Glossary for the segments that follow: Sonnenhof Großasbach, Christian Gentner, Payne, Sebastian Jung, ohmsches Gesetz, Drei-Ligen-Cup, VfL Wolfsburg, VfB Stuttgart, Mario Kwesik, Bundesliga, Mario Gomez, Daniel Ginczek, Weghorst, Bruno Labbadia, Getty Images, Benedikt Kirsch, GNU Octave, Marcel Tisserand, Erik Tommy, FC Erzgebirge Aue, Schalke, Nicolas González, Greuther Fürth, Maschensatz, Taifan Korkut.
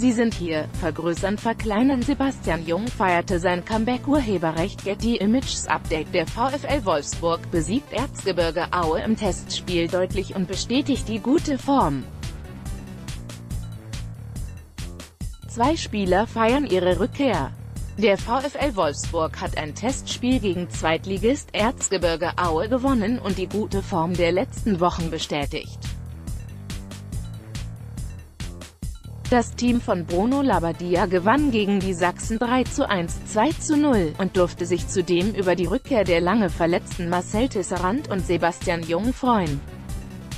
Sie sind hier, vergrößern, verkleinern. Sebastian Jung feierte sein Comeback. Urheberrecht Getty Images Update. Der VfL Wolfsburg besiegt Erzgebirge Aue im Testspiel deutlich und bestätigt die gute Form. Zwei Spieler feiern ihre Rückkehr. Der VfL Wolfsburg hat ein Testspiel gegen Zweitligist Erzgebirge Aue gewonnen und die gute Form der letzten Wochen bestätigt. Das Team von Bruno Labbadia gewann gegen die Sachsen 3:1, 2:0 und durfte sich zudem über die Rückkehr der lange verletzten Marcel Tisserand und Sebastian Jung freuen.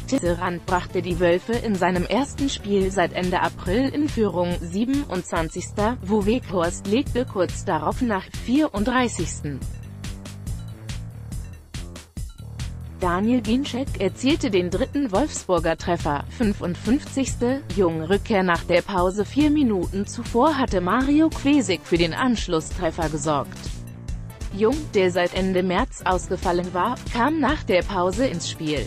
Tisserand brachte die Wölfe in seinem ersten Spiel seit Ende April in Führung, 27. Weghorst legte kurz darauf nach, 34. Daniel Ginczek erzielte den dritten Wolfsburger Treffer, 55. Jung Rückkehr nach der Pause. 4 Minuten zuvor hatte Mario Kwesik für den Anschlusstreffer gesorgt. Jung, der seit Ende März ausgefallen war, kam nach der Pause ins Spiel.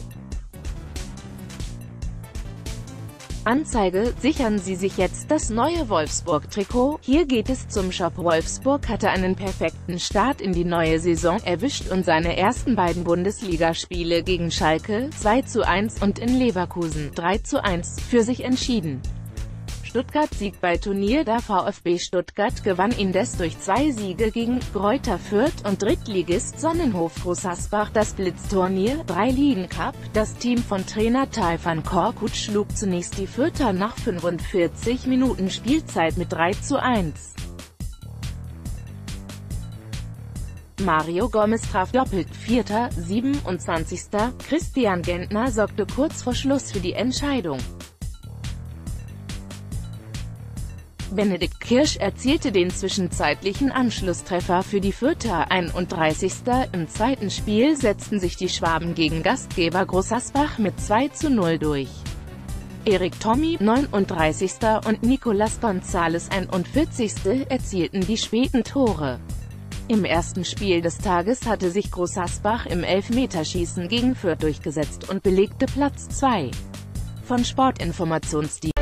Anzeige: Sichern Sie sich jetzt das neue Wolfsburg-Trikot, hier geht es zum Shop. Wolfsburg hatte einen perfekten Start in die neue Saison erwischt und seine ersten beiden Bundesligaspiele gegen Schalke 2:1 und in Leverkusen 3:1 für sich entschieden. Stuttgart siegt bei Turnier. Der VfB Stuttgart gewann indes durch 2 Siege gegen Greuther Fürth und Drittligist Sonnenhof Großasbach das Blitzturnier Drei-Ligen-Cup. Das Team von Trainer Taifan Korkut schlug zunächst die Fürther nach 45 Minuten Spielzeit mit 3:1. Mario Gomez traf doppelt. 4., 27. Christian Gentner sorgte kurz vor Schluss für die Entscheidung. Benedikt Kirsch erzielte den zwischenzeitlichen Anschlusstreffer für die Fürther. 31. Im zweiten Spiel setzten sich die Schwaben gegen Gastgeber Großasbach mit 2:0 durch. Erik Tommy 39. und Nicolas González 41. erzielten die späten Tore. Im ersten Spiel des Tages hatte sich Großasbach im Elfmeterschießen gegen Fürth durchgesetzt und belegte Platz 2. Von Sportinformationsdienst.